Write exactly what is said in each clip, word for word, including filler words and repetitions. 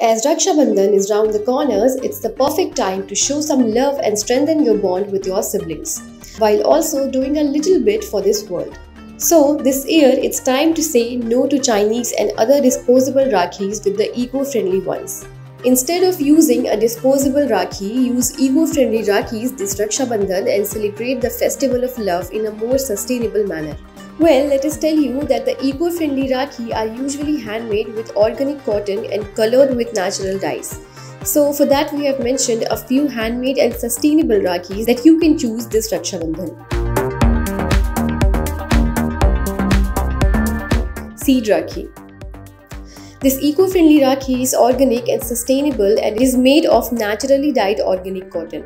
As Raksha Bandhan is round the corners, it's the perfect time to show some love and strengthen your bond with your siblings, while also doing a little bit for this world. So, this year it's time to say no to Chinese and other disposable Rakhis with the eco-friendly ones. Instead of using a disposable Rakhi, use eco-friendly Rakhis this Raksha Bandhan and celebrate the festival of love in a more sustainable manner. Well, let us tell you that the eco-friendly Rakhi are usually handmade with organic cotton and colored with natural dyes. So for that we have mentioned a few handmade and sustainable Rakhis that you can choose this Raksha Bandhan. Seed Rakhi. This eco-friendly Rakhi is organic and sustainable and is made of naturally dyed organic cotton.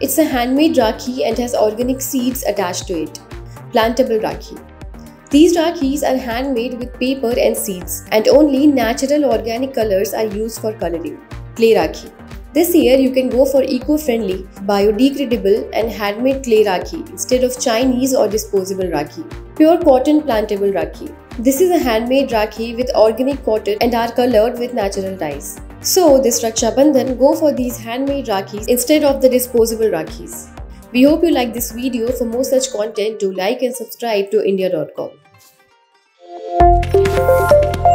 It's a handmade Rakhi and has organic seeds attached to it. Plantable Rakhi. These Rakhis are handmade with paper and seeds, and only natural organic colors are used for coloring. Clay Rakhi. This year you can go for eco-friendly, biodegradable and handmade clay Rakhi instead of Chinese or disposable Rakhi. Pure cotton plantable Rakhi. This is a handmade Rakhi with organic cotton and are colored with natural dyes. So this Raksha Bandhan, go for these handmade Rakhis instead of the disposable Rakhis. We hope you like this video. For more such content, do like and subscribe to India dot com.